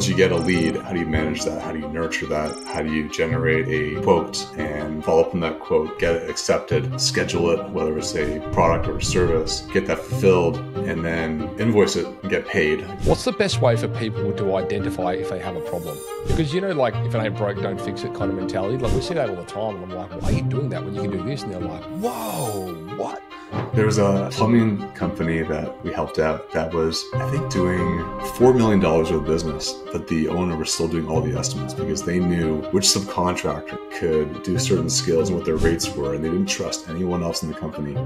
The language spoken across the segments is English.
once you get a lead, how do you manage that? How do you nurture that? How do you generate a quote and follow up on that quote, get it accepted, schedule it, whether it's a product or a service, get that fulfilled, and then invoice it and get paid. What's the best way for people to identify if they have a problem? Because, you know, like, if it ain't broke, don't fix it kind of mentality. Like, we see that all the time, and I'm like, why are you doing that when you can do this? And they're like, whoa, what? There was a plumbing company that we helped out that was, I think, doing $4 million worth of business, but the owner was still doing all the estimates because they knew which subcontractor could do certain skills and what their rates were, and they didn't trust anyone else in the company.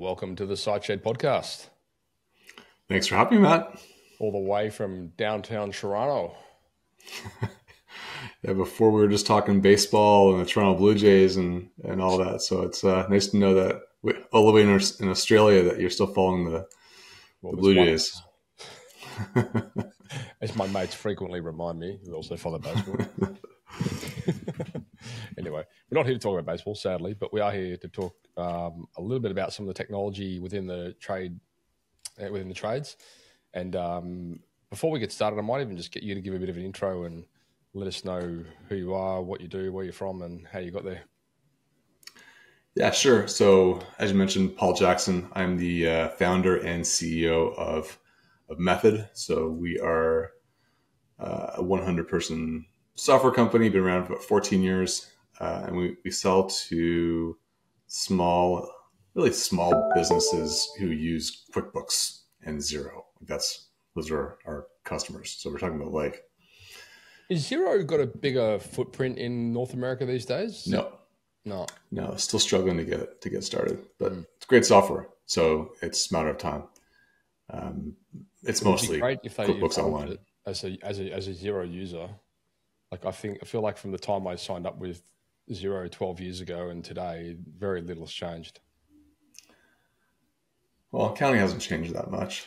Welcome to the Site Shed podcast. Thanks for having me, Matt. All the way from downtown Toronto. Yeah, before we were just talking baseball and the Toronto Blue Jays and all that. So it's nice to know that all the way in Australia that you're still following the Blue Jays. As my mates frequently remind me, they also follow baseball. Anyway, we're not here to talk about baseball, sadly, but we are here to talk a little bit about some of the technology within the trades. And before we get started, I might even just get you to give a bit of an intro and let us know who you are, what you do, where you're from, and how you got there. Yeah, sure. So as you mentioned, Paul Jackson, I'm the founder and CEO of Method. So we are a 100-person software company, been around for about 14 years. And we sell to small, really small businesses who use QuickBooks and Xero. Those are our customers. So we're talking about, like, is Xero got a bigger footprint in North America these days? No, still struggling to get started, but it's great software. So it's a matter of time. It's mostly great if QuickBooks Online. As a Xero user, like, I feel like from the time I signed up with Xero 12 years ago and today, very little has changed. Well, accounting hasn't changed that much.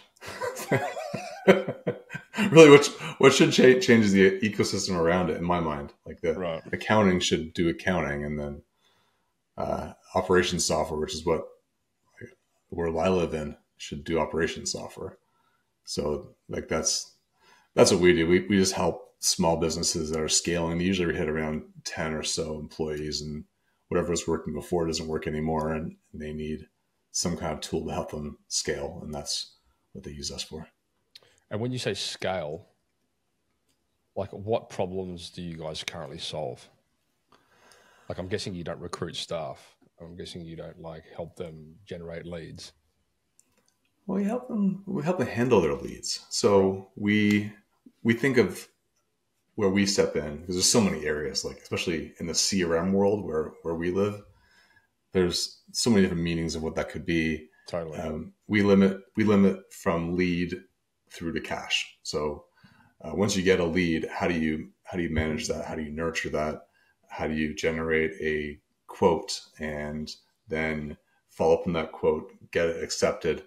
Really, what should change is the ecosystem around it, in my mind. Like, the accounting should do accounting, and then operations software, which is what the world I live in, should do operations software. So, like, that's what we do. We just help small businesses that are scaling. Usually we hit around 10 or so employees, and whatever was working before doesn't work anymore, and they need some kind of tool to help them scale, and that's what they use us for. And when you say scale, like, what problems do you guys currently solve? Like, I'm guessing you don't recruit staff. I'm guessing you don't, like, help them generate leads. Well, we help them handle their leads. So we think of where we step in, because there's so many areas, like, especially in the CRM world where we live, there's so many different meanings of what that could be. Totally. We limit from lead through to cash. So once you get a lead, how do you manage that? How do you nurture that? How do you generate a quote and then follow up on that quote, get it accepted,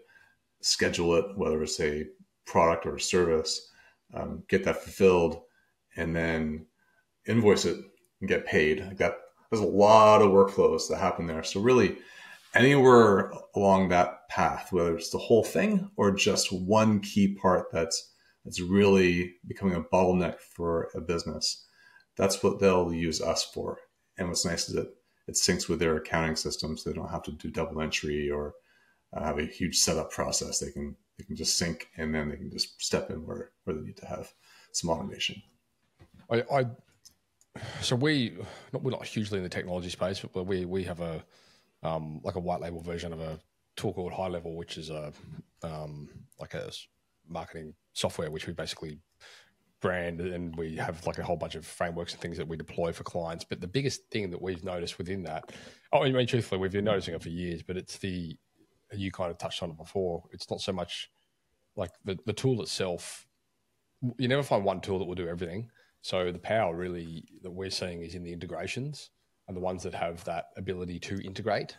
schedule it, whether it's a product or a service, get that fulfilled, and then invoice it and get paid. Like, there's a lot of workflows that happen there. So really, anywhere along that path, whether it's the whole thing or just one key part that's really becoming a bottleneck for a business, that's what they'll use us for. And what's nice is that it syncs with their accounting system, so they don't have to do double entry or have a huge setup process. They can just sync, and then they can just step in where they need to have some automation. We're not hugely in the technology space, but we have a like a white label version of a tool called High Level, which is a like a marketing software which we basically brand, and we have, like, a whole bunch of frameworks and things that we deploy for clients. But the biggest thing that we've noticed within that, I mean, truthfully, we've been noticing it for years, but it's you kind of touched on it before. It's not so much like the tool itself. You never find one tool that will do everything. So the power really that we're seeing is in the integrations, and the ones that have that ability to integrate,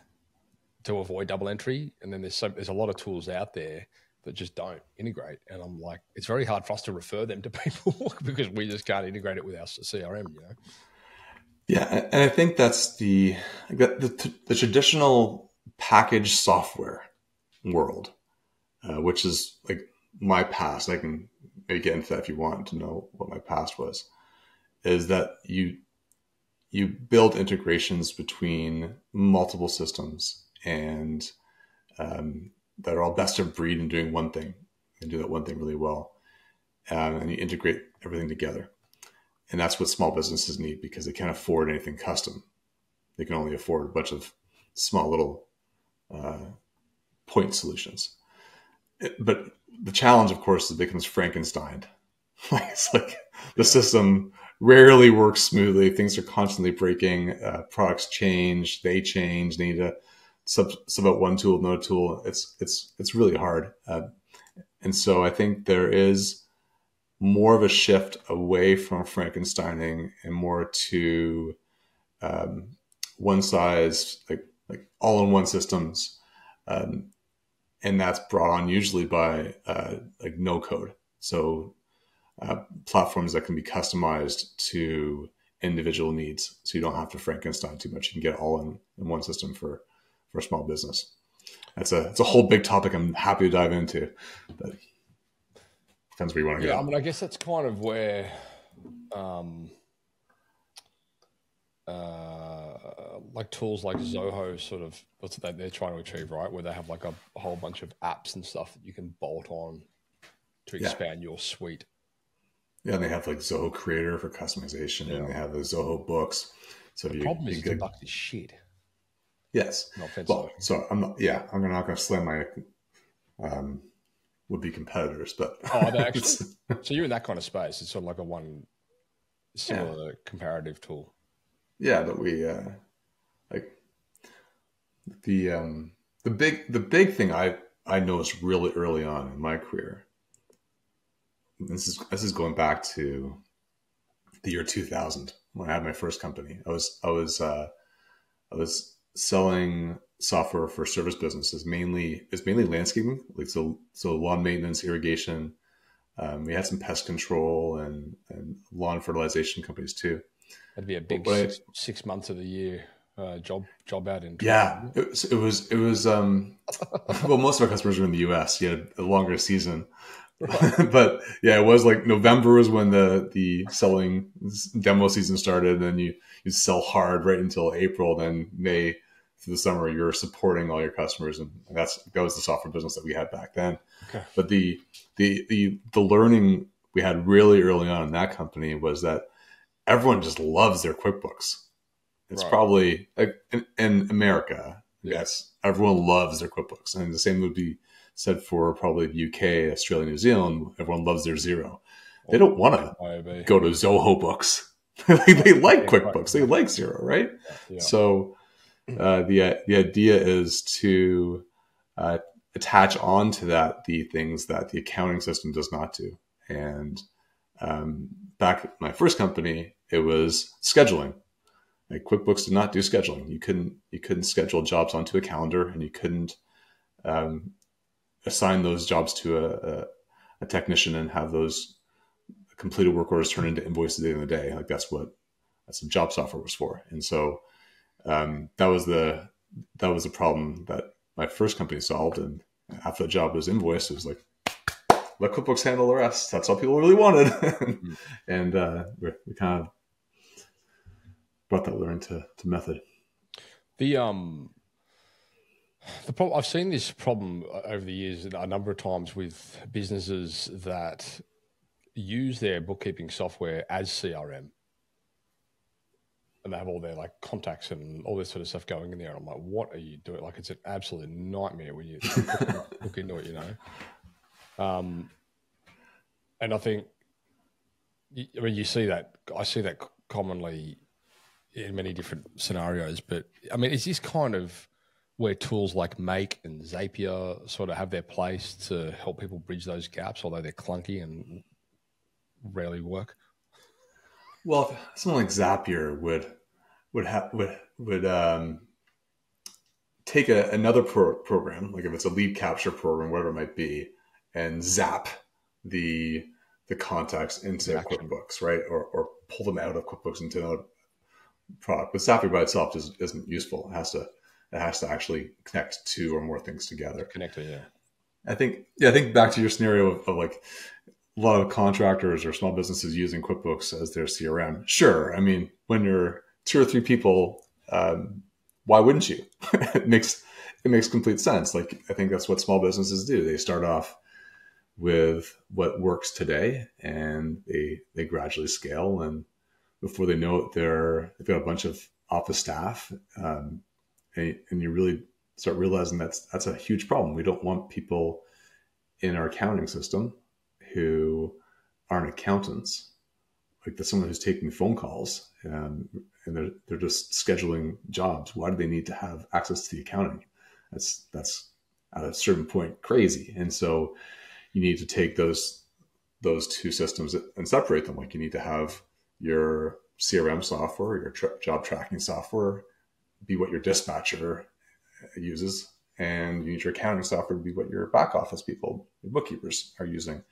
to avoid double entry. And then there's a lot of tools out there that just don't integrate. And I'm like, it's very hard for us to refer them to people because we just can't integrate it with our CRM, you know? Yeah. And I think that's the traditional package software world, which is like my past. I can maybe get into that if you want to know what my past was, is that you build integrations between multiple systems and that are all best of breed and doing one thing and do that one thing really well. And you integrate everything together. And that's what small businesses need because they can't afford anything custom. They can only afford a bunch of small little point solutions. But the challenge, of course, is it becomes Frankenstein. It's like the system rarely works smoothly. Things are constantly breaking. Products change. They change. They need to sub out one tool, another tool. It's really hard. And so I think there is more of a shift away from Frankensteining and more to one size, like all-in-one systems. And that's brought on usually by like no code. So platforms that can be customized to individual needs. So you don't have to Frankenstein too much. You can get all in one system for a small business. It's a whole big topic I'm happy to dive into, but depends where you want to go. Yeah, I mean, I guess that's kind of where like tools like Zoho sort of, what's that they're trying to achieve, right? Where they have like a whole bunch of apps and stuff that you can bolt on to expand your suite. Yeah, and they have like Zoho Creator for customization, and they have the Zoho Books. So the problem is to buck this shit. Yes. Well, so I'm not, yeah, I'm not going to slam my would be competitors, but oh, they actually, so you're in that kind of space. It's sort of like a one similar comparative tool. Yeah, but we like the big thing I noticed really early on in my career. This is going back to the year 2000 when I had my first company. I was selling software for service businesses, mainly landscaping, like so lawn maintenance, irrigation. We had some pest control and lawn fertilization companies too. That'd be a big six months of the year job out in. Yeah, it was. Well, most of our customers were in the U.S. You had a longer season, right. But yeah, it was like November was when the selling demo season started, and then you sell hard right until April, then May. Through the summer, you're supporting all your customers, and that was the software business that we had back then. Okay. But the learning we had really early on in that company was that everyone just loves their QuickBooks. It's probably like in America, yes, everyone loves their QuickBooks, and the same would be said for probably the UK, Australia, New Zealand. Everyone loves their Xero. They don't want to go to Zoho Books. They like QuickBooks. They like Xero, right? Yeah. So. The idea is to attach on to that the things that the accounting system does not do. And back at my first company, it was scheduling. Like QuickBooks did not do scheduling. You couldn't schedule jobs onto a calendar, and you couldn't assign those jobs to a technician and have those completed work orders turn into invoices at the end of the day. Like that's what job software was for. And so. That was the problem that my first company solved, and after the job was invoiced, it was like, let QuickBooks handle the rest. That's all people really wanted, and we kind of brought that learning to Method. The problem I've seen this problem over the years a number of times with businesses that use their bookkeeping software as CRM. And they have all their like contacts and all this sort of stuff going in there. And I'm like, what are you doing? Like, it's an absolute nightmare when you look into it, you know? And I think, I mean, I see that commonly in many different scenarios, but I mean, is this kind of where tools like Make and Zapier sort of have their place to help people bridge those gaps, although they're clunky and rarely work? Well, something like Zapier would take another program, like if it's a lead capture program, whatever it might be, and zap the contacts into QuickBooks, right? Or pull them out of QuickBooks into another product. But Zapier by itself just isn't useful. It has to actually connect two or more things together. Connected, yeah. I think back to your scenario of like a lot of contractors or small businesses using QuickBooks as their CRM. Sure, I mean, when you're two or three people, why wouldn't you? It makes complete sense. Like, I think that's what small businesses do. They start off with what works today, and they gradually scale. And before they know it, they've got a bunch of office staff, and you really start realizing that's a huge problem. We don't want people in our accounting system who aren't accountants. Like, that's someone who's taking phone calls and they're just scheduling jobs. Why do they need to have access to the accounting? That's at a certain point crazy. And so you need to take those two systems and separate them. Like, you need to have your CRM software, your job tracking software, be what your dispatcher uses, and you need your accounting software to be what your back office people, your bookkeepers, are using.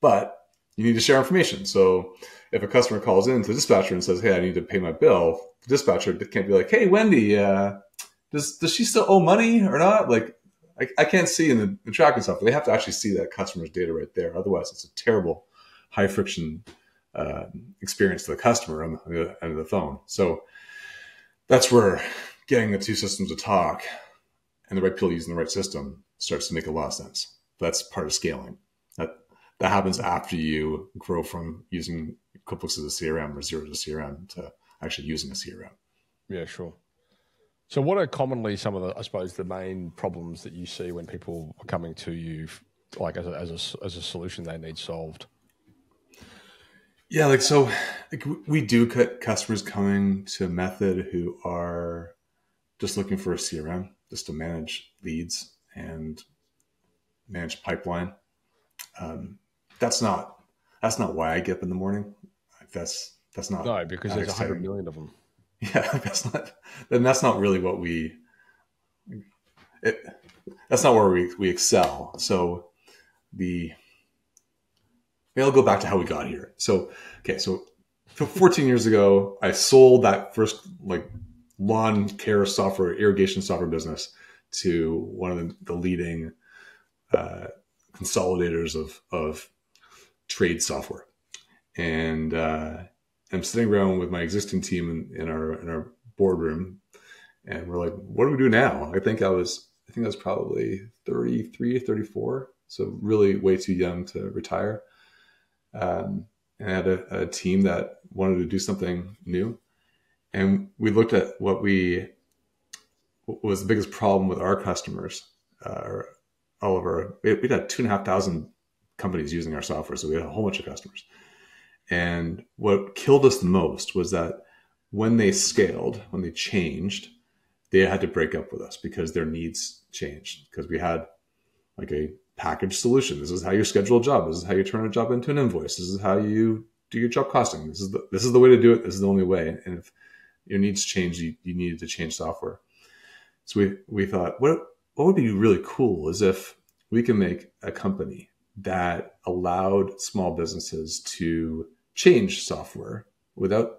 But you need to share information. So if a customer calls in to the dispatcher and says, "Hey, I need to pay my bill," the dispatcher can't be like, "Hey, Wendy, does she still owe money or not?" Like, I can't see in the tracking software. They have to actually see that customer's data right there. Otherwise, it's a terrible high friction experience for the customer on the end of the phone. So that's where getting the two systems to talk and the right people using the right system starts to make a lot of sense. That's part of scaling. That happens after you grow from using QuickBooks as a CRM or Xero as a CRM to actually using a CRM. Yeah, sure. So what are commonly some of the, I suppose, the main problems that you see when people are coming to you, like as a solution they need solved? Yeah, like, so like, we do get customers coming to Method who are just looking for a CRM just to manage leads and manage pipeline. That's not why I get up in the morning. That's not, no, because there's 100 million of them. Yeah, that's not really what we excel. So I'll go back to how we got here. So, okay. So 14 years ago, I sold that first, like, lawn care software, irrigation software business to one of the leading, consolidators of trade software. And I'm sitting around with my existing team in our boardroom, and we're like, what do we do now? I think I was probably 33, 34. So really way too young to retire. And I had a team that wanted to do something new. And we looked at what was the biggest problem with our customers, we'd had 2,500 companies using our software. So we had a whole bunch of customers. And what killed us the most was that when they scaled, when they changed, they had to break up with us because their needs changed. Because we had like a package solution. This is how you schedule a job. This is how you turn a job into an invoice. This is how you do your job costing. This is the way to do it. This is the only way. And if your needs changed, you needed to change software. So we thought, what would be really cool is if we can make a company that allowed small businesses to change software without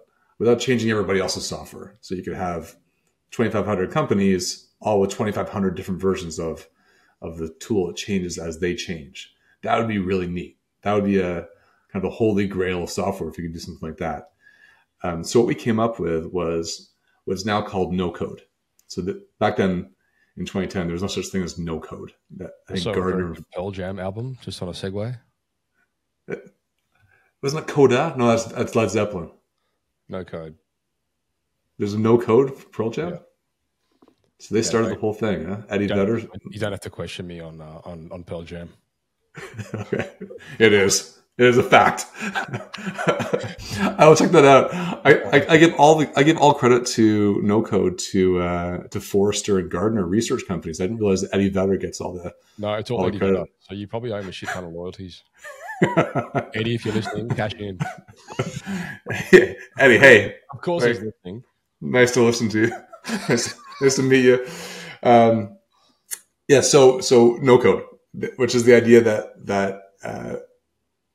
changing everybody else's software. So you could have 2,500 companies, all with 2,500 different versions of the tool. It changes as they change. That would be really neat. That would be a kind of a holy grail of software if you could do something like that. So what we came up with was what's now called no code. So back then, in 2010, there was no such thing as no code. I think Gartner, Pearl Jam album, just on a segue. Wasn't that Coda? No, that's Led Zeppelin. No code. There's a no code for Pearl Jam. Yeah. So they started the whole thing, huh? Eddie Vedder. You don't have to question me on Pearl Jam. Okay, it is. It is a fact. I will check that out. I give all credit to no code to Forrester and Gartner research companies. I didn't realize that Eddie Vedder gets all the Eddie credit. Vedder. So you probably owe him a shit ton of royalties. Eddie, if you're listening, cash in. Eddie, hey. Of course he's listening. Nice to listen to you. Nice to meet you. Yeah. So no code. which is the idea that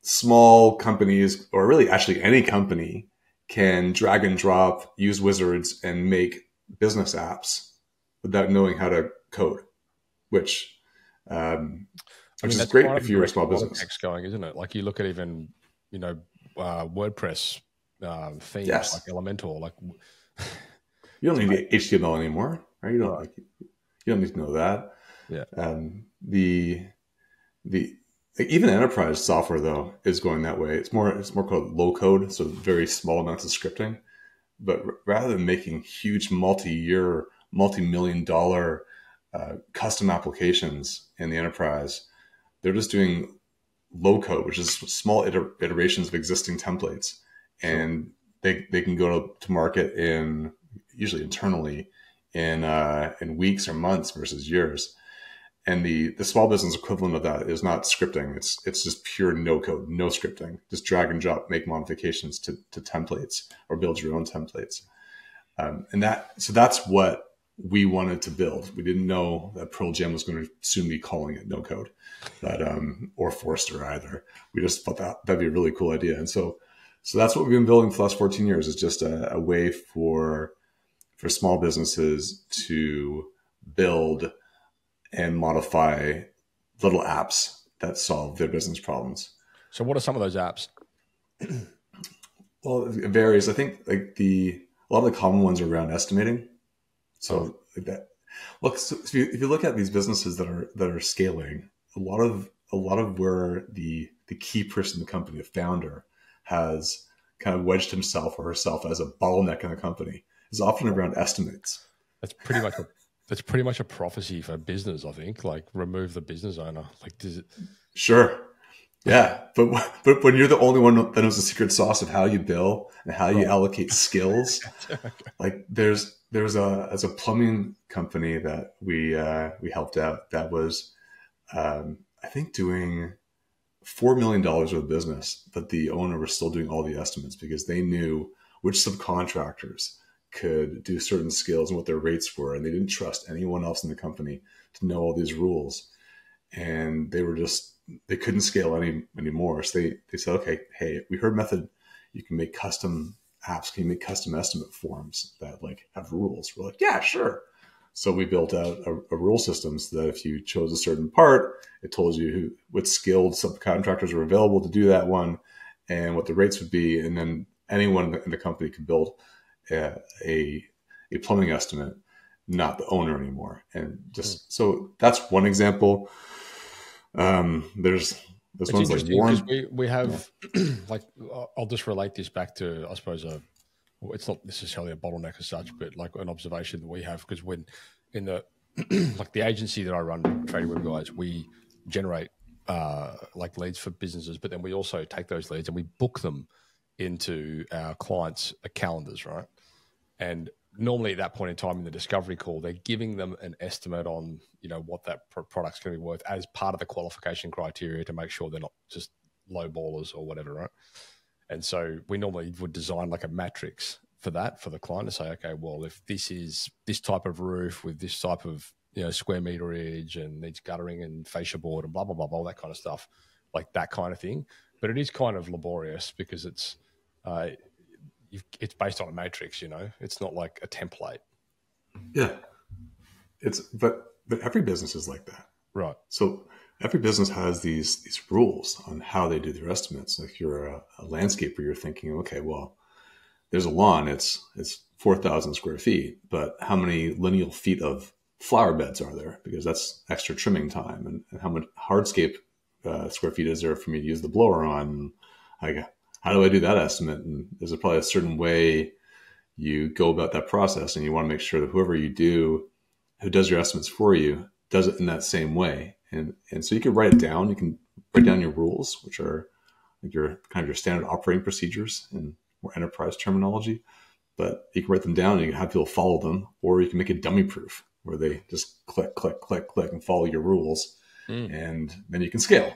small companies, or really actually any company, can drag and drop, use wizards, and make business apps without knowing how to code, which is great if you're a small business. That's going, isn't it? Like you look at even, you know, WordPress themes, yes, like Elementor, like you don't need HTML anymore, right? You don't like, you don't need to know that. Yeah. Even enterprise software though is going that way. It's more called low code, so very small amounts of scripting. But rather than making huge multi-year, multi-million-dollar custom applications in the enterprise, they're just doing low code, which is small iterations of existing templates, and they can go to market in usually internally in weeks or months versus years. And the small business equivalent of that is not scripting. It's just pure no code, no scripting. Just drag and drop, make modifications to templates, or build your own templates. So that's what we wanted to build. We didn't know that Pearl Jam was going to soon be calling it no code, but or Forrester either. We just thought that'd be a really cool idea. And so that's what we've been building for the last 14 years. Is just a way for small businesses to build and modify little apps that solve their business problems. So what are some of those apps? Well, it varies. I think like a lot of the common ones are around estimating. So like that. Look, so if you look at these businesses that are scaling, a lot of where the key person in the company, the founder, has kind of wedged himself or herself as a bottleneck in the company is often around estimates. That's pretty much a prophecy for business, I think. Like, remove the business owner. Like, does it? Sure, yeah. But when you're the only one that knows the secret sauce of how you bill and how you allocate skills, like there's a plumbing company that we helped out that was I think doing $4 million worth of business, but the owner was still doing all the estimates because they knew which subcontractors could do certain skills and what their rates were, and they didn't trust anyone else in the company to know all these rules, and they couldn't scale anymore. So they said, okay, hey, we heard Method, you can make custom apps, can you make custom estimate forms that like have rules? We're like, yeah, sure. So we built out a rule system so that if you chose a certain part, it told you what skilled subcontractors were available to do that one and what the rates would be, and then anyone in the company could build a plumbing estimate, not the owner anymore. And just so that's one example. There's ones like Warren. We have like, I'll just relate this back to, I suppose, it's not necessarily a bottleneck as such, but like an observation that we have, because when in the like the agency that I run, Trade Web Guys, we generate like leads for businesses, but then we also take those leads and we book them into our clients' calendars, right? And normally at that point in time in the discovery call, they're giving them an estimate on, you know, what that product's going to be worth as part of the qualification criteria to make sure they're not just low ballers or whatever, right? And so we normally would design like a matrix for that, for the client to say, okay, well, if this is this type of roof with this type of, you know, square meterage and needs guttering and fascia board and blah, blah, blah, blah, all that kind of stuff, like that kind of thing. But it is kind of laborious because it's based on a matrix, you know. It's not like a template. Yeah, but every business is like that, right? So every business has these rules on how they do their estimates. If you're a landscaper, you're thinking, okay, well, there's a lawn. It's 4,000 square feet, but how many lineal feet of flower beds are there? Because that's extra trimming time, and how much hardscape square feet is there for me to use the blower on? How do I do that estimate? And there's probably a certain way you go about that process, and you want to make sure that who does your estimates for you does it in that same way. And so you can write it down. You can write down your rules, which are like your standard operating procedures in more enterprise terminology, but you can write them down and you can have people follow them, or you can make it dummy proof where they just click, click, click, click and follow your rules. Mm. And then you can scale.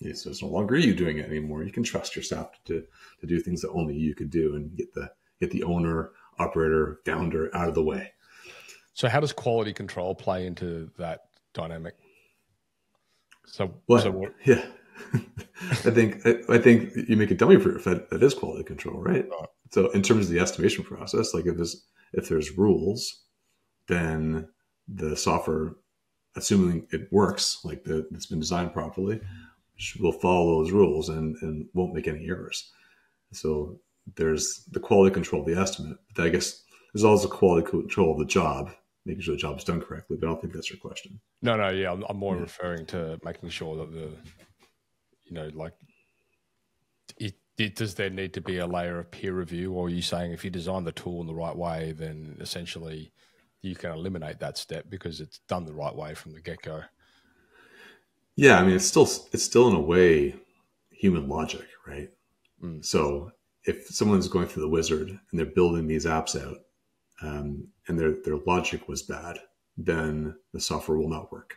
So it's no longer you doing it anymore. You can trust your staff to do things that only you could do, and get the owner, operator, founder out of the way. So how does quality control play into that dynamic? So, I think you make it dummy proof. That is quality control, right? So in terms of the estimation process, like if there's rules, then the software, assuming it works, like it's been designed properly, will follow those rules and won't make any errors. So there's the quality control of the estimate, but I guess there's also quality control of the job, making sure the job is done correctly. But I don't think that's your question. No. Yeah. I'm more referring to making sure that does there need to be a layer of peer review? Or are you saying if you design the tool in the right way, then essentially you can eliminate that step because it's done the right way from the get-go? Yeah. I mean, it's still in a way human logic, right? Mm. So if someone's going through the wizard and they're building these apps out, and their logic was bad, then the software will not work.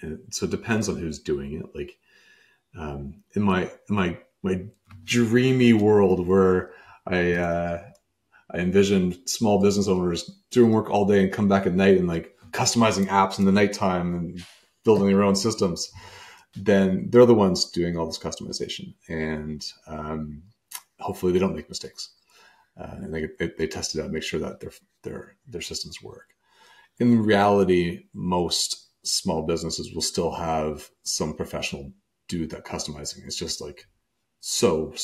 And so it depends on who's doing it. Like in my dreamy world where I envisioned small business owners doing work all day and come back at night and like customizing apps in the nighttime and building their own systems, then they're the ones doing all this customization, and hopefully they don't make mistakes. And they test it out, make sure that their systems work. In reality, most small businesses will still have some professional do that customizing. It's just like so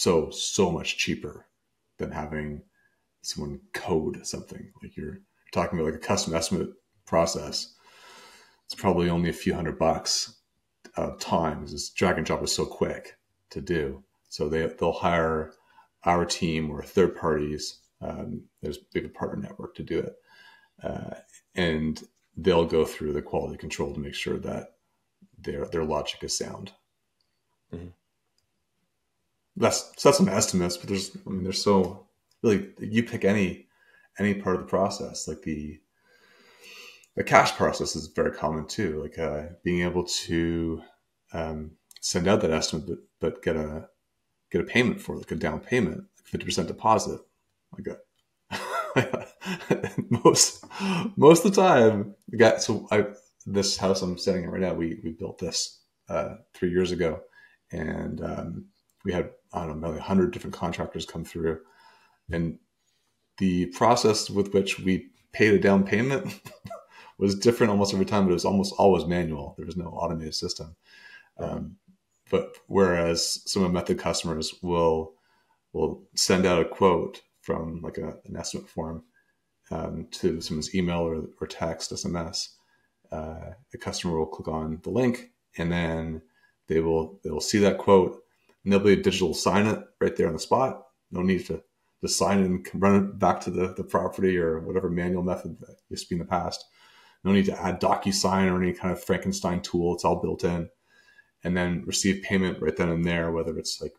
much cheaper than having someone code something. Like you're talking about like a custom estimate process. It's probably only a few $100 of time. This drag and drop is so quick to do. So they'll hire our team or third parties. There's a big partner network to do it. And they'll go through the quality control to make sure that their logic is sound. Mm-hmm. That's some estimates, but there's so really, you pick any part of the process. Like the cash process is very common too. Like being able to send out that estimate, but get a payment for it, like a down payment, like 50% deposit. Like most of the time, this house I'm sitting in right now, we built this 3 years ago, and we had, I don't know, maybe 100 different contractors come through, and the process with which we paid a down payment was different almost every time, but it was almost always manual. There was no automated system. But whereas some of Method customers will send out a quote from like an estimate form to someone's email or text, SMS, the customer will click on the link, and then they'll see that quote, and they'll be a digital sign it right there on the spot. No need to sign it and run it back to the property or whatever manual method that used to be in the past. No need to add DocuSign or any kind of Frankenstein tool. It's all built in. And then receive payment right then and there, whether it's like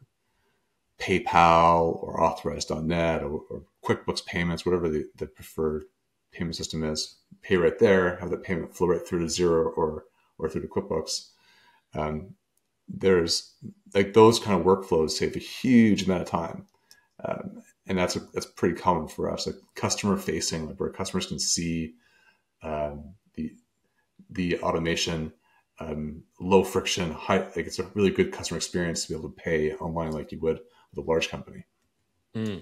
PayPal or Authorize.net or QuickBooks payments, whatever the preferred payment system is. Pay right there, have that payment flow right through to Xero or through to QuickBooks. There's like those kind of workflows save a huge amount of time, and that's pretty common for us. Like customer facing, like where customers can see the automation. Low friction, high, like it's a really good customer experience to be able to pay online like you would with a large company. Mm.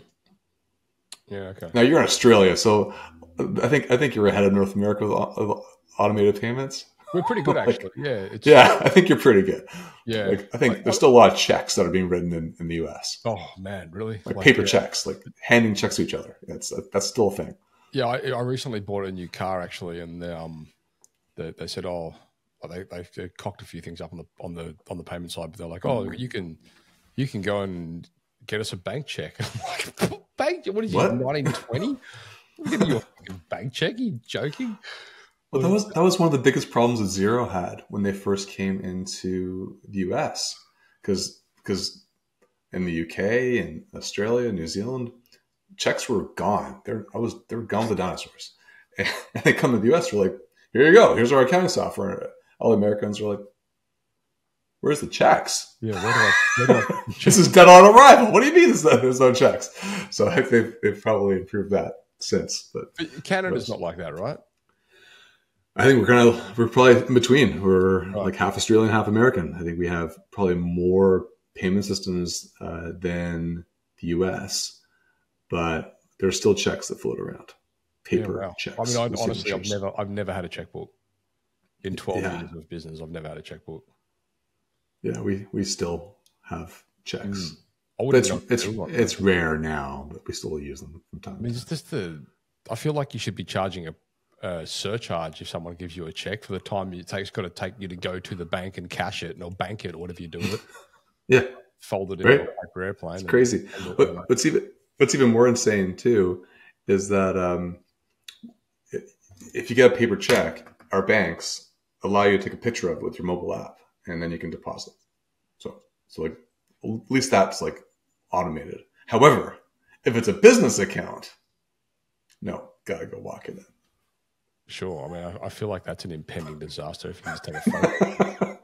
Yeah. Okay. Now you're in Australia, so I think you're ahead of North America with automated payments. We're pretty good, like, actually. Yeah. I think you're pretty good. Yeah. Like, I think there's still a lot of checks that are being written in the US. Oh man, really? Like paper checks, like handing checks to each other. That's still a thing. Yeah. I recently bought a new car actually, and they said, oh. They cocked a few things up on the payment side, but they're like, "Oh, you can go and get us a bank check." I'm like, "Bank? What is it? 1920? We're giving you a fucking bank check? Are you joking?" Well, that was one of the biggest problems that Xero had when they first came into the US, because in the UK and Australia, New Zealand, checks were gone. They're gone with the dinosaurs, and they come to the US. We're like, "Here you go. Here's our accounting software." All Americans are like, "Where's the checks?" Yeah, where do I this is dead on arrival. What do you mean there's no checks? So I think they've probably improved that since. But Canada's not like that, right? I think we're probably in between. We're like half Australian, half American. I think we have probably more payment systems than the US, but there's still checks that float around. Paper checks. I mean, honestly, I've never had a checkbook in 12 years of business. I've never had a checkbook. Yeah, we still have checks. It's rare now, but we still use them from time. I mean, I feel like you should be charging a surcharge if someone gives you a check for the time it's got to take you to go to the bank and cash it, or bank it, or whatever you do with it. Fold it in a airplane. It's crazy. What's even more insane too is that if you get a paper check, our banks allow you to take a picture of it with your mobile app, and then you can deposit. So like at least that's like automated. However, if it's a business account, no, gotta go walk it in. Sure. I mean, I feel like that's an impending disaster if you just take a photo.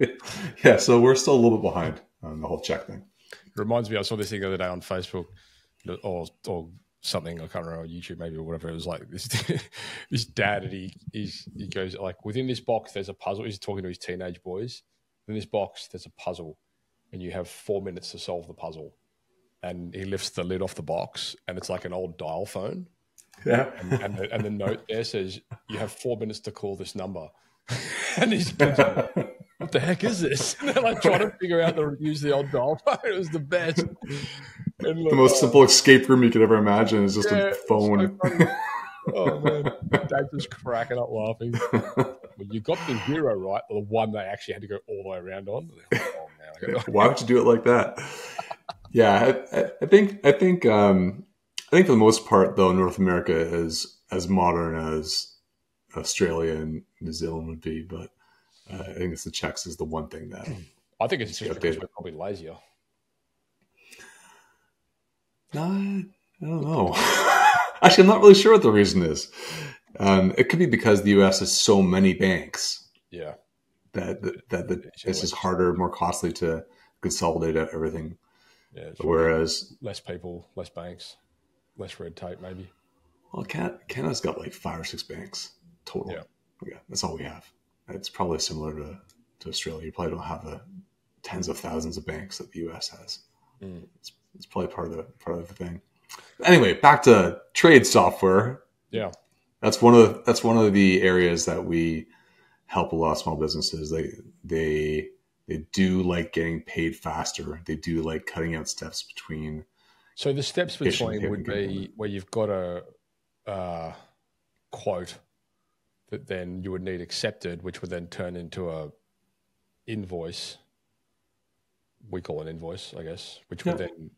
Yeah, so we're still a little bit behind on the whole check thing. It reminds me, I saw this thing the other day on Facebook or something, I can't remember, YouTube maybe or whatever. It was like this dad, and he goes like, within this box, there's a puzzle. He's talking to his teenage boys. Within this box, there's a puzzle, and you have 4 minutes to solve the puzzle. And he lifts the lid off the box, and it's like an old dial phone. Yeah, and the note there says you have 4 minutes to call this number, and he's like, "What the heck is this?" And they're like trying to figure out the use the old dial phone. It was the best, and like, the most simple escape room you could ever imagine is just a phone. So oh man, Dad's just cracking up laughing. Well, you got the hero right, the one they actually had to go all the way around on. Like, oh, man, why would you do it like that? Yeah, I think for the most part, though, North America is as modern as Australia and New Zealand would be, but I think it's the checks is the one thing that I think it's just because we're probably lazier. I don't know. Actually, I'm not really sure what the reason is. It could be because the U.S. has so many banks. Yeah, it's just harder, more costly to consolidate everything. Yeah, whereas less people, less banks. Less red tape, maybe. Well, Canada's got like 5 or 6 banks total. Yeah, okay, that's all we have. It's probably similar to Australia. You probably don't have the tens of thousands of banks that the US has. Mm. It's probably part of the thing. Anyway, back to trade software. Yeah, that's one of the areas that we help a lot of small businesses. They do like getting paid faster. They do like cutting out steps between. So the steps between would be where you've got a quote that then you would need accepted, which would then turn into a invoice. We call an invoice, I guess, which would then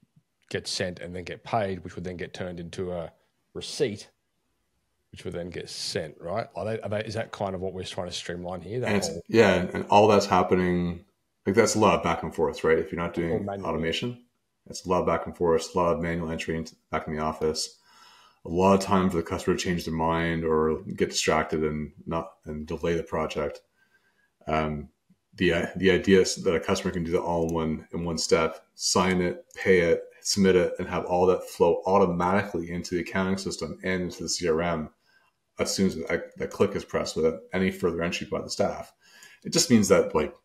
get sent and then get paid, which would then get turned into a receipt, which would then get sent, right? Is that kind of what we're trying to streamline here? And all that's happening, like that's a lot of back and forth, right? If you're not doing automation. It's a lot of back and forth, a lot of manual entry back in the office. A lot of time for the customer to change their mind or get distracted and delay the project. The idea is that a customer can do that all in one step, sign it, pay it, submit it, and have all that flow automatically into the accounting system and into the CRM as soon as that click is pressed without any further entry by the staff. It just means that like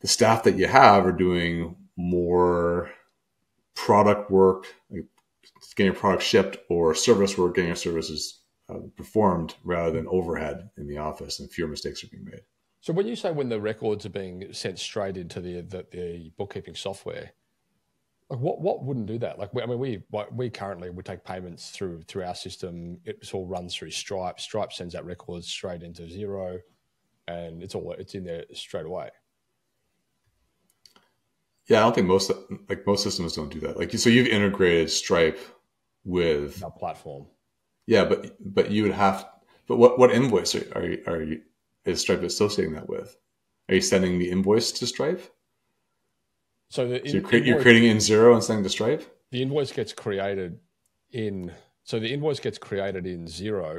the staff that you have are doing more product work, like getting a product shipped, or service work, getting your services performed, rather than overhead in the office, and fewer mistakes are being made. So when you say when the records are being sent straight into the bookkeeping software, like what wouldn't do that? Like we currently we take payments through our system. It's all runs through Stripe. Stripe sends out records straight into Xero, and it's in there straight away. Yeah, I don't think most systems don't do that. Like, so you've integrated Stripe with a platform. Yeah, but you would have. But what invoice is Stripe associating that with? Are you sending the invoice to Stripe? So you're creating in Xero and sending to Stripe. The invoice gets created in Xero.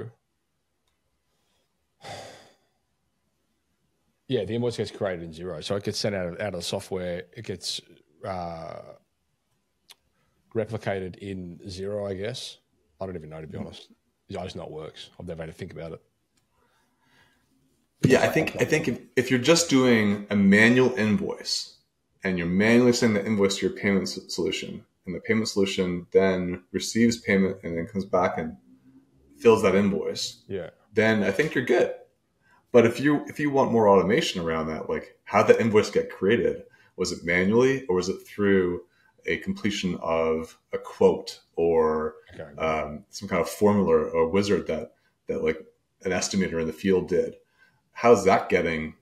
Yeah, the invoice gets created in Xero. So it gets sent out of the software. It gets replicated in Xero, I guess. I don't even know, to be honest. I just know it works. I've never had to think about it. Yeah, I think if you're just doing a manual invoice and you're manually sending the invoice to your payment solution, and the payment solution then receives payment and then comes back and fills that invoice, yeah, then I think you're good. But if you want more automation around that, like how the invoice get created, was it manually or was it through a completion of a quote or some kind of formula or wizard that like an estimator in the field did? How's that getting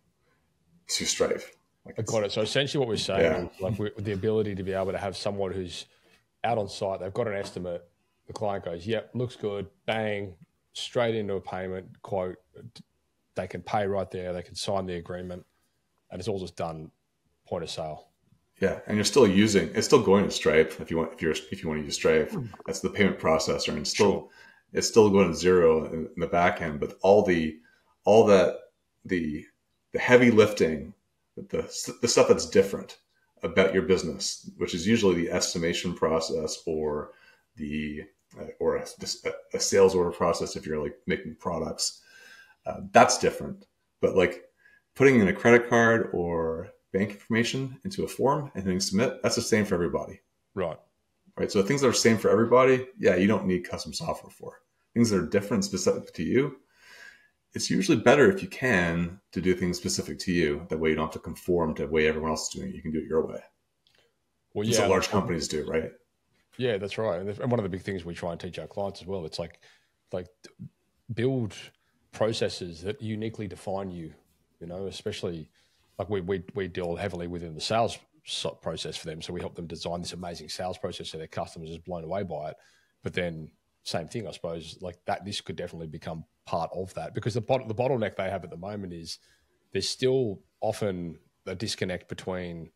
to Stripe? Like I got it. So essentially what we're saying is like with the ability to be able to have someone who's out on site, they've got an estimate, the client goes, yep, looks good, bang, straight into a payment quote. They can pay right there. They can sign the agreement and it's all just done point of sale. Yeah. And you're still using, it's still going to Stripe. If you want to use Stripe, that's the payment processor, and it's still going to Xero in the back end, but all the heavy lifting, the stuff that's different about your business, which is usually the estimation process or the or a sales order process if you're like making products, that's different. But like putting in a credit card or bank information into a form and hitting submit, that's the same for everybody. Right. So things that are same for everybody, yeah, you don't need custom software for. Things that are different, specific to you, it's usually better if you can to do things specific to you. That way you don't have to conform to the way everyone else is doing it. You can do it your way. Well, yeah, that's what large companies do, right? Yeah, that's right. And one of the big things we try and teach our clients as well, it's like build processes that uniquely define you, you know, especially like we deal heavily within the sales process for them. So we help them design this amazing sales process so their customers is blown away by it. But then same thing, I suppose, like that, this could definitely become part of that, because the bottleneck they have at the moment is there's still often a disconnect between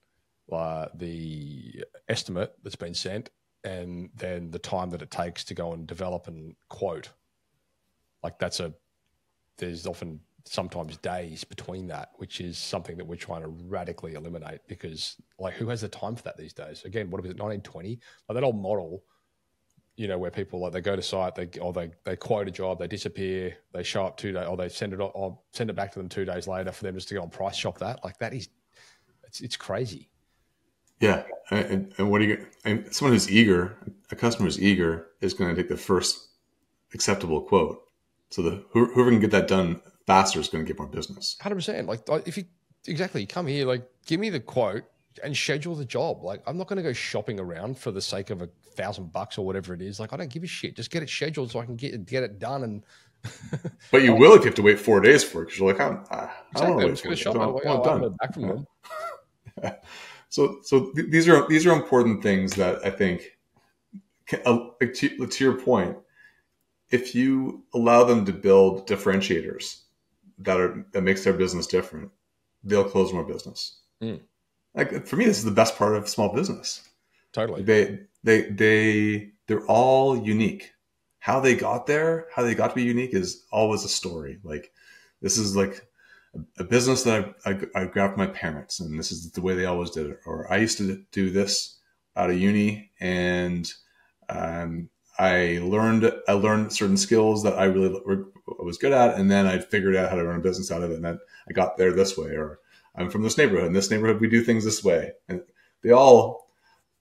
the estimate that's been sent and then the time that it takes to go and develop and quote. Like there's often sometimes days between that, which is something that we're trying to radically eliminate, because like who has the time for that these days? Again, what was it, 1920? Like that old model, you know, where people like they go to site, they quote a job, they disappear, they show up 2 days, or they send it back to them 2 days later for them just to go and price shop that. Like that is, it's crazy. Yeah, and what do you? And someone who's eager, a customer who's eager, is going to take the first acceptable quote. So whoever can get that done faster is going to get more business. 100%. Like if you come here, like give me the quote and schedule the job. Like I'm not going to go shopping around for the sake of $1,000 or whatever it is. Like I don't give a shit. Just get it scheduled so I can get it done. And but you will if you have to wait 4 days for it, because you're like, I don't know. I'm just going to shop. I'm back from them. Yeah. So these are important things that I think, to your point, if you allow them to build differentiators that makes their business different, they'll close more business. Mm. Like for me, this is the best part of small business. Totally. They're all unique. How they got there, how they got to be unique is always a story. Like this is like a business that I grabbed from my parents, and this is the way they always did it. Or I used to do this out of uni, and I learned certain skills that I really was good at, and then I figured out how to run a business out of it, and then I got there this way. Or I'm from this neighborhood. In this neighborhood, we do things this way. And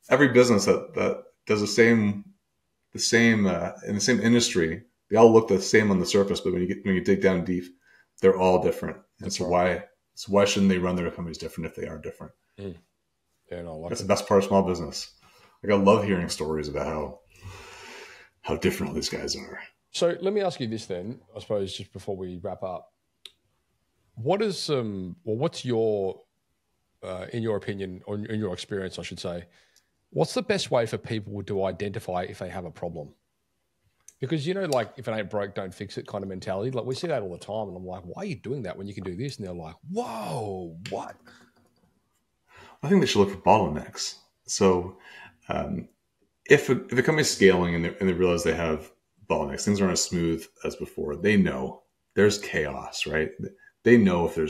every business that does the same in the same industry, they all look the same on the surface. But when you dig down deep, they're all different. And so why shouldn't they run their companies different if they are different? Mm. Yeah, no, that's the best part of small business. Like I love hearing stories about how different these guys are. So let me ask you this then, I suppose, just before we wrap up. What's your, in your opinion, or in your experience, I should say, what's the best way for people to identify if they have a problem? Because, you know, like if it ain't broke, don't fix it kind of mentality. Like we see that all the time, and I'm like, why are you doing that when you can do this? And they're like, whoa, what? I think they should look for bottlenecks. So if a company's scaling and they realize they have bottlenecks, things aren't as smooth as before, they know there's chaos, right? They know if they're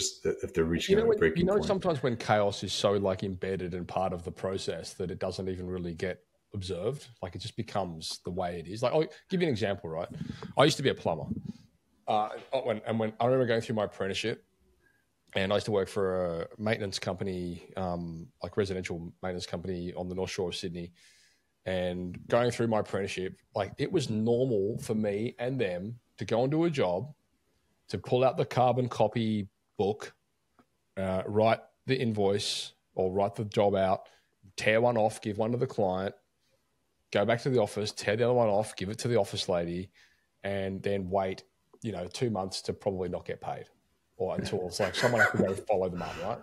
reaching a breaking point. You know, sometimes when chaos is so like embedded and part of the process that it doesn't even really get observed, like it just becomes the way it is. Like I'll give you an example, right? I used to be a plumber, and when I remember going through my apprenticeship, And I used to work for a maintenance company, like residential maintenance company on the North Shore of Sydney. And going through my apprenticeship, like it was normal for me and them to go and do a job, to pull out the carbon copy book, write the invoice or write the job out, tear one off, give one to the client, go back to the office, tear the other one off, give it to the office lady, and then wait, 2 months to probably not get paid. Or until it's like someone has to go follow them up, right?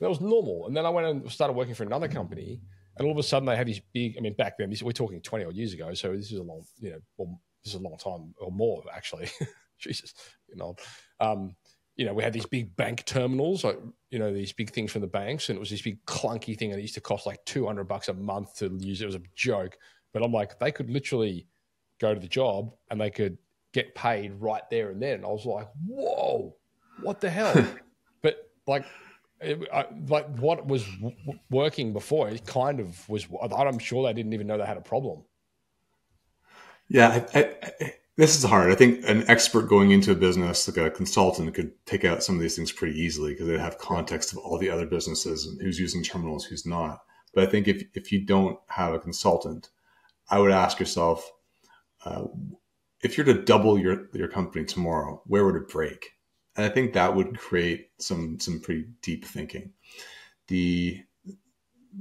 That was normal. And then I went and started working for another company, and all of a sudden they had these big, back then, we're talking 20 odd years ago, so this is a long, this is a long time or more actually. Jesus, we had these big bank terminals, like, these big things from the banks, and it was this big clunky thing, and it used to cost like $200 a month to use. It was a joke, but I'm like, they could literally go to the job and they could get paid right there and then. And I was like, whoa. What the hell? But like what was working before, it kind of was, I'm sure they didn't even know they had a problem. Yeah. This is hard. I think an expert going into a business, like a consultant, could take out some of these things pretty easily because they have context of all the other businesses and who's using terminals, who's not. But I think if you don't have a consultant, I would ask yourself, if you're to double your company tomorrow, where would it break? And I think that would create some pretty deep thinking. The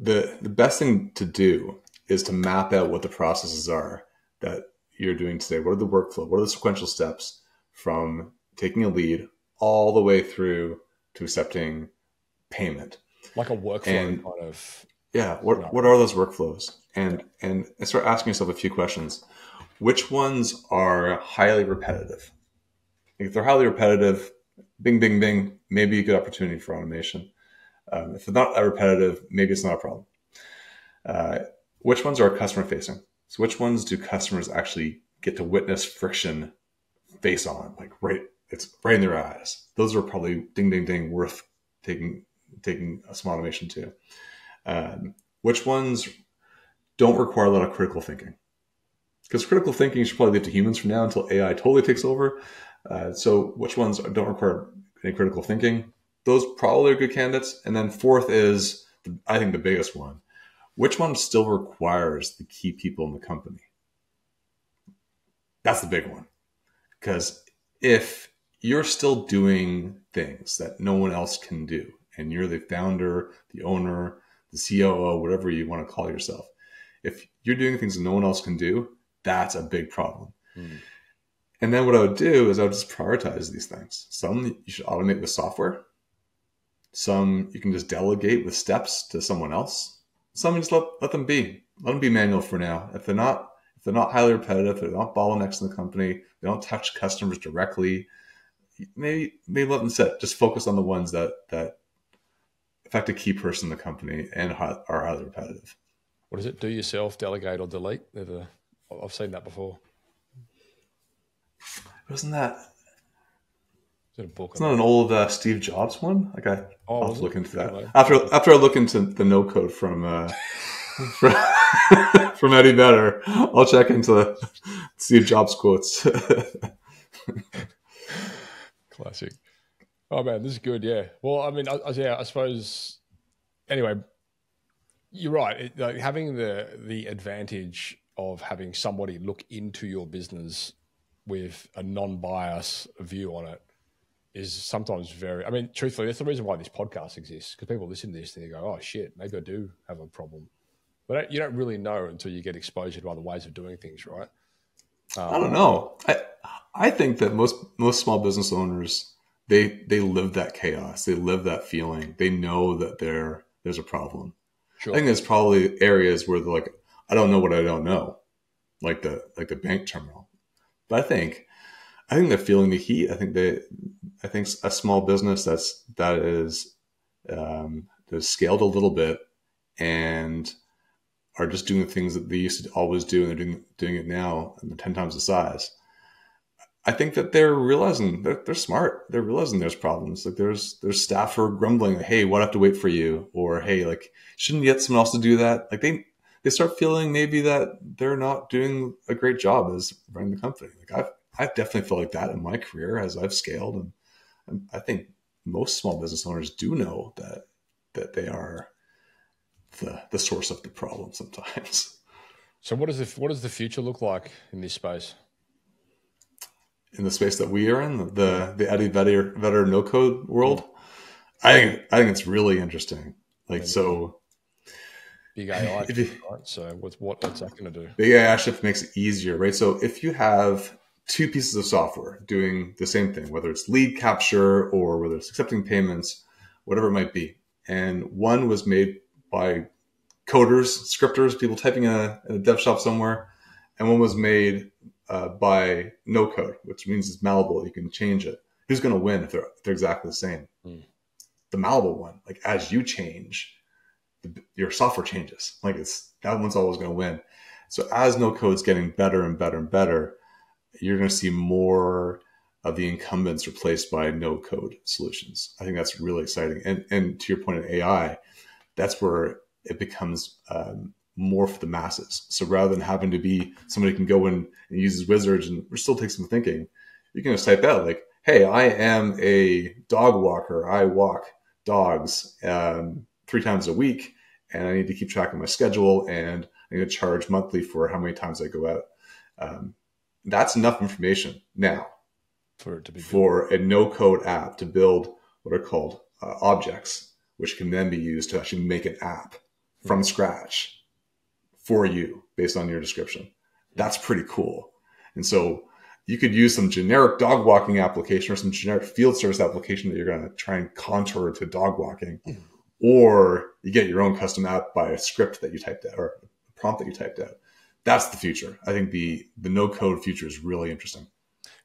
best thing to do is to map out what the processes are that you're doing today. What are the workflow? What are the sequential steps from taking a lead all the way through to accepting payment? Like a workflow kind of. Yeah. What are those workflows? And start asking yourself a few questions. Which ones are highly repetitive? If they're highly repetitive, bing, bing, bing, maybe a good opportunity for automation. If they're not repetitive, maybe it's not a problem. Which ones are customer facing? So which ones do customers actually get to witness friction face on? Like it's right in their eyes. Those are probably ding, ding, ding, worth taking some automation to. Which ones don't require a lot of critical thinking? Because critical thinking should probably leave to humans from now until AI totally takes over. So which ones don't require any critical thinking? Those probably are good candidates. And then fourth is, I think, the biggest one. Which one still requires the key people in the company? That's the big one. Because if you're still doing things that no one else can do, and you're the founder, the owner, the COO, whatever you want to call yourself, if you're doing things that no one else can do, that's a big problem. Mm. And then what I would do is I would just prioritize these things. Some you should automate with software. Some you can just delegate with steps to someone else. Some you just let them be. Let them be manual for now. If they're not highly repetitive, if they're not bottlenecks in the company, they don't touch customers directly, maybe let them sit. Just focus on the ones that affect a key person in the company and are highly repetitive. What is it? Do yourself, delegate, or delete? I've seen that before. Wasn't that? Is it a book? It's not an old Steve Jobs one. Like I'll have to look into that after I look into the no code from Eddie Vedder. I'll check into the Steve Jobs quotes. Classic. Oh man, this is good. Yeah. Well, I suppose. Anyway, you're right. Having the advantage of having somebody look into your business with a non-bias view on it is sometimes very, truthfully, that's the reason why this podcast exists, because people listen to this and they go, oh shit, maybe I do have a problem. But you don't really know until you get exposure to other ways of doing things, right? I don't know. I think that most small business owners, they live that chaos. They live that feeling. They know that there's a problem. Sure. I think there's probably areas where they're like, I don't know what I don't know, like the bank terminal. But I think they're feeling the heat. I think a small business that's scaled a little bit and are just doing the things that they used to always do, and they're doing it now, and they're 10 times the size. I think that they're realizing they're smart. They're realizing there's problems. Like there's staff who are grumbling, like, hey, what, I have to wait for you? Or hey, like, shouldn't you get someone else to do that? Like they start feeling maybe that they're not doing a great job as running the company. Like I've definitely felt like that in my career as I've scaled, and I think most small business owners do know that they are the source of the problem sometimes. So what does the future look like in this space? In the space that we are in, the Eddie Vedder no code world, I think it's really interesting. Like, yeah. So big AI shift, right? So what's that going to do? Big AI shift makes it easier, right? So if you have two pieces of software doing the same thing, whether it's lead capture or whether it's accepting payments, whatever it might be, and one was made by coders, scripters, people typing in a dev shop somewhere, and one was made by no code, which means it's malleable. You can change it. Who's going to win if they're exactly the same? Mm. The malleable one. Like, as you change, your software changes. Like, that one's always going to win. So as no code's getting better and better and better, you're going to see more of the incumbents replaced by no code solutions. I think that's really exciting. And to your point in AI, that's where it becomes more for the masses. So rather than having to be somebody who can go in and uses wizards and still takes some thinking, you can just type out like, hey, I am a dog walker. I walk dogs 3 times a week, and I need to keep track of my schedule, and I'm going to charge monthly for how many times I go out. That's enough information now for a no-code app to build what are called objects, which can then be used to actually make an app from scratch for you based on your description. That's pretty cool. And so you could use some generic dog walking application or some generic field service application that you're going to try and contour to dog walking, or you get your own custom app by a script that you typed out or a prompt that you typed out. That's the future. I think the no code future is really interesting.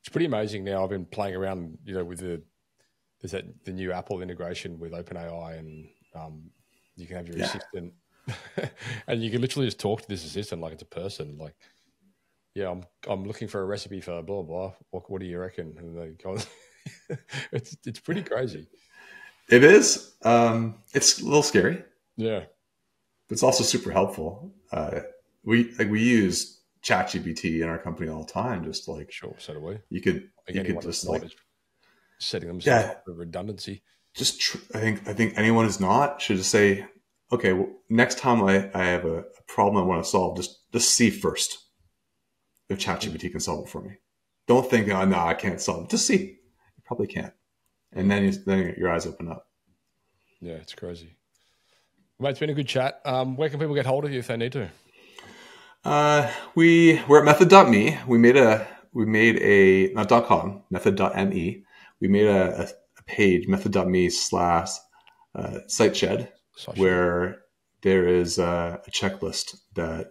It's pretty amazing. Now I've been playing around, with the new Apple integration with OpenAI, and you can have your assistant, and you can literally just talk to this assistant like it's a person. Like, yeah, I'm looking for a recipe for blah blah. What do you reckon? And they go, it's pretty crazy. It is. It's a little scary. Yeah, but it's also super helpful. We use ChatGPT in our company all the time, just like, sure, so do we. You could just like setting themselves up for redundancy. Just I think anyone who's not should just say, okay, well, next time I have a problem I want to solve, just see first if ChatGPT can solve it for me. Don't think, oh no, I can't solve it. Just see. You probably can't, and then your eyes open up. Yeah, it's crazy. Well, it's been a good chat. Where can people get hold of you if they need to? We're at method.me. We made a .com, method.me. We made a page, method.me/site shed, where there is a checklist that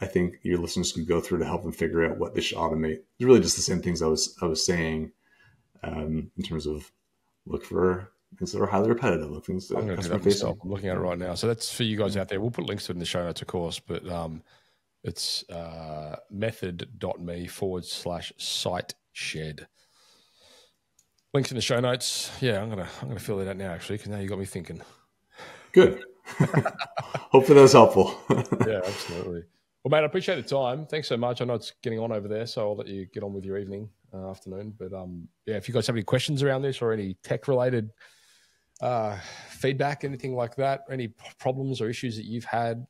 I think your listeners can go through to help them figure out what they should automate. It's really just the same things I was saying, in terms of look for things that are highly repetitive. Look things that I'm looking at it right now. So that's for you guys out there. We'll put links to it in the show notes, of course, but, it's method.me/site shed. Links in the show notes. Yeah, I'm gonna fill that out now, actually, because now you got me thinking. Good. Hopefully that was helpful. Yeah, absolutely. Well, mate, I appreciate the time. Thanks so much. I know it's getting on over there, so I'll let you get on with your evening, afternoon. But yeah, if you guys have any questions around this or any tech-related feedback, anything like that, any problems or issues that you've had,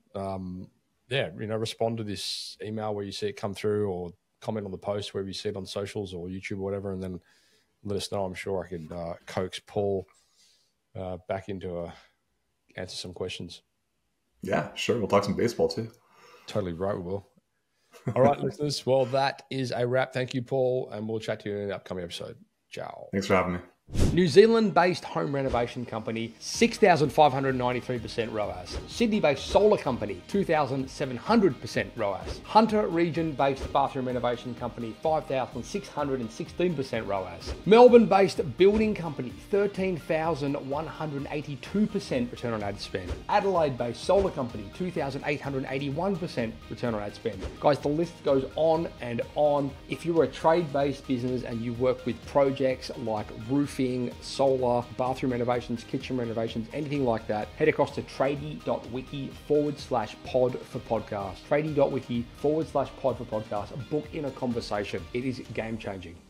yeah, respond to this email where you see it come through, or comment on the post where you see it on socials or YouTube or whatever, and then let us know. I'm sure I could coax Paul back into answer some questions. Yeah, sure. We'll talk some baseball too. Totally right, we will. All right, listeners. Well, that is a wrap. Thank you, Paul, and we'll chat to you in the upcoming episode. Ciao. Thanks for having me. New Zealand-based home renovation company, 6,593% ROAS. Sydney-based solar company, 2,700% ROAS. Hunter region-based bathroom renovation company, 5,616% ROAS. Melbourne-based building company, 13,182% return on ad spend. Adelaide-based solar company, 2,881% return on ad spend. Guys, the list goes on and on. If you're a trade-based business and you work with projects like roof, solar, bathroom renovations, kitchen renovations, anything like that, head across to tradie.wiki/pod for podcast. Tradie.wiki/pod for podcast. Book in a conversation. It is game changing.